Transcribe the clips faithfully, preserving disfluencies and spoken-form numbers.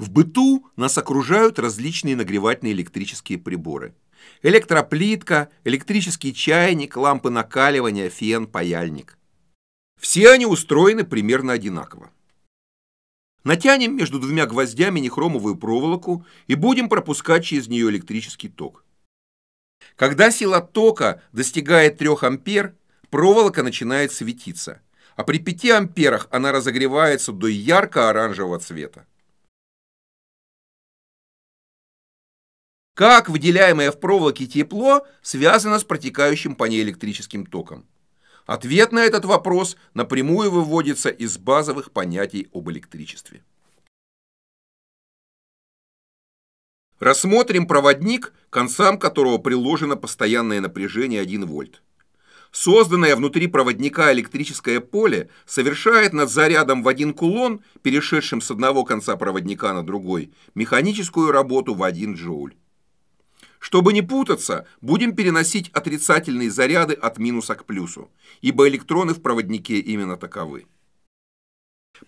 В быту нас окружают различные нагревательные электрические приборы. Электроплитка, электрический чайник, лампы накаливания, фен, паяльник. Все они устроены примерно одинаково. Натянем между двумя гвоздями нихромовую проволоку и будем пропускать через нее электрический ток. Когда сила тока достигает трёх ампер, проволока начинает светиться, а при пяти амперах она разогревается до ярко-оранжевого цвета. Как выделяемое в проволоке тепло связано с протекающим по ней электрическим током? Ответ на этот вопрос напрямую выводится из базовых понятий об электричестве. Рассмотрим проводник, к концам которого приложено постоянное напряжение один вольт. Созданное внутри проводника электрическое поле совершает над зарядом в один кулон, перешедшим с одного конца проводника на другой, механическую работу в один джоуль. Чтобы не путаться, будем переносить отрицательные заряды от минуса к плюсу, ибо электроны в проводнике именно таковы.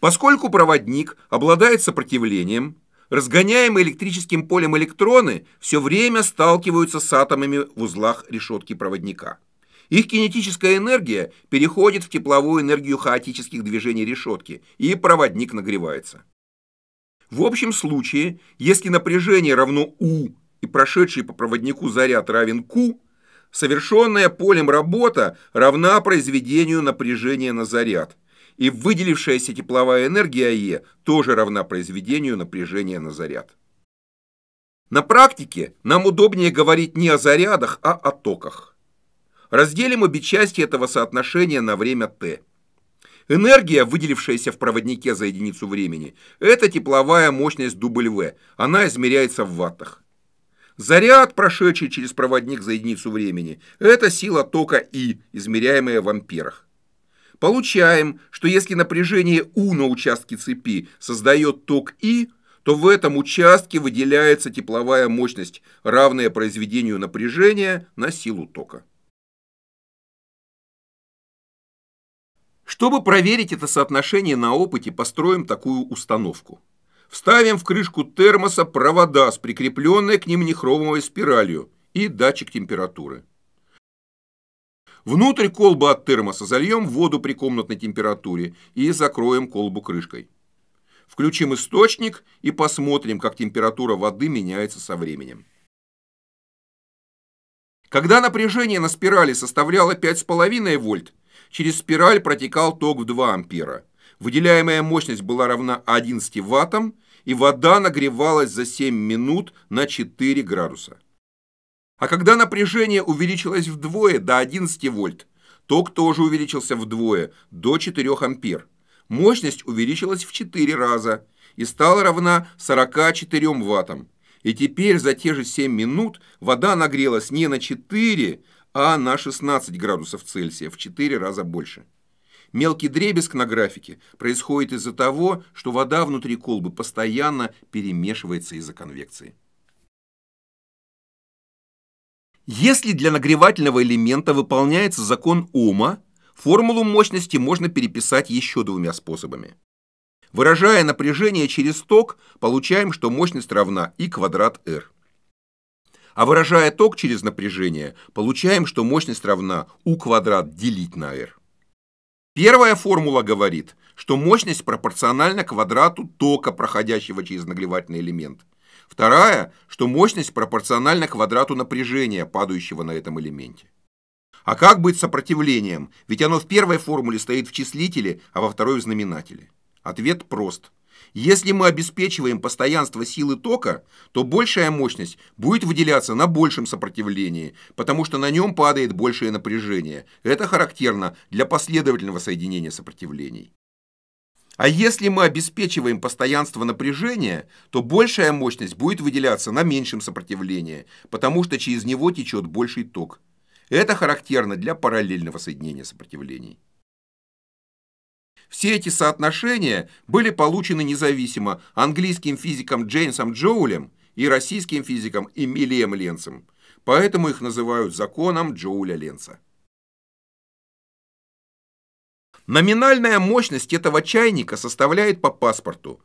Поскольку проводник обладает сопротивлением, разгоняемые электрическим полем электроны все время сталкиваются с атомами в узлах решетки проводника. Их кинетическая энергия переходит в тепловую энергию хаотических движений решетки, и проводник нагревается. В общем случае, если напряжение равно У, и прошедший по проводнику заряд равен Q, совершенная полем работа равна произведению напряжения на заряд, и выделившаяся тепловая энергия E тоже равна произведению напряжения на заряд. На практике нам удобнее говорить не о зарядах, а о токах. Разделим обе части этого соотношения на время t. Энергия, выделившаяся в проводнике за единицу времени, это тепловая мощность W, она измеряется в ваттах. Заряд, прошедший через проводник за единицу времени, это сила тока И, измеряемая в амперах. Получаем, что если напряжение У на участке цепи создает ток И, то в этом участке выделяется тепловая мощность, равная произведению напряжения на силу тока. Чтобы проверить это соотношение на опыте, построим такую установку. Вставим в крышку термоса провода с прикрепленной к ним нихромовой спиралью и датчик температуры. Внутрь колбы от термоса зальем воду при комнатной температуре и закроем колбу крышкой. Включим источник и посмотрим, как температура воды меняется со временем. Когда напряжение на спирали составляло пять и пять десятых вольт, через спираль протекал ток в два ампера. Выделяемая мощность была равна одиннадцати ваттам, и вода нагревалась за семь минут на четыре градуса. А когда напряжение увеличилось вдвое до одиннадцати вольт, ток тоже увеличился вдвое до четырёх ампер. Мощность увеличилась в четыре раза и стала равна сорока четырём ваттам. И теперь за те же семь минут вода нагрелась не на четыре, а на шестнадцать градусов Цельсия, в четыре раза больше. Мелкий дребезг на графике происходит из-за того, что вода внутри колбы постоянно перемешивается из-за конвекции. Если для нагревательного элемента выполняется закон Ома, формулу мощности можно переписать еще двумя способами. Выражая напряжение через ток, получаем, что мощность равна И квадрат R. А выражая ток через напряжение, получаем, что мощность равна U квадрат делить на R. Первая формула говорит, что мощность пропорциональна квадрату тока, проходящего через нагревательный элемент. Вторая, что мощность пропорциональна квадрату напряжения, падающего на этом элементе. А как быть с сопротивлением? Ведь оно в первой формуле стоит в числителе, а во второй в знаменателе. Ответ прост. Если мы обеспечиваем постоянство силы тока, то большая мощность будет выделяться на большем сопротивлении, потому что на нем падает большее напряжение. Это характерно для последовательного соединения сопротивлений. А если мы обеспечиваем постоянство напряжения, то большая мощность будет выделяться на меньшем сопротивлении, потому что через него течет больший ток. Это характерно для параллельного соединения сопротивлений. Все эти соотношения были получены независимо английским физиком Джеймсом Джоулем и российским физиком Эмилием Ленцем, поэтому их называют законом Джоуля-Ленца. Номинальная мощность этого чайника составляет по паспорту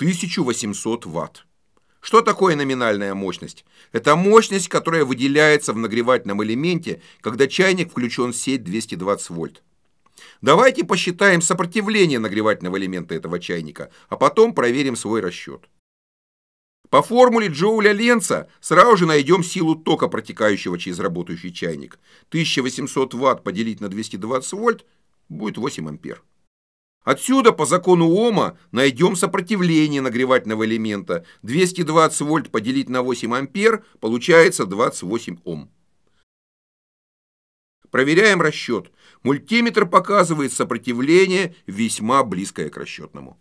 тысячу восемьсот ватт. Что такое номинальная мощность? Это мощность, которая выделяется в нагревательном элементе, когда чайник включен в сеть двести двадцать вольт. Давайте посчитаем сопротивление нагревательного элемента этого чайника, а потом проверим свой расчет. По формуле Джоуля-Ленца сразу же найдем силу тока, протекающего через работающий чайник. тысяча восемьсот ватт поделить на двести двадцать вольт будет восемь ампер. Отсюда по закону Ома найдем сопротивление нагревательного элемента. двести двадцать вольт поделить на восемь ампер получается двадцать восемь Ом. Проверяем расчет. Мультиметр показывает сопротивление, весьма близкое к расчетному.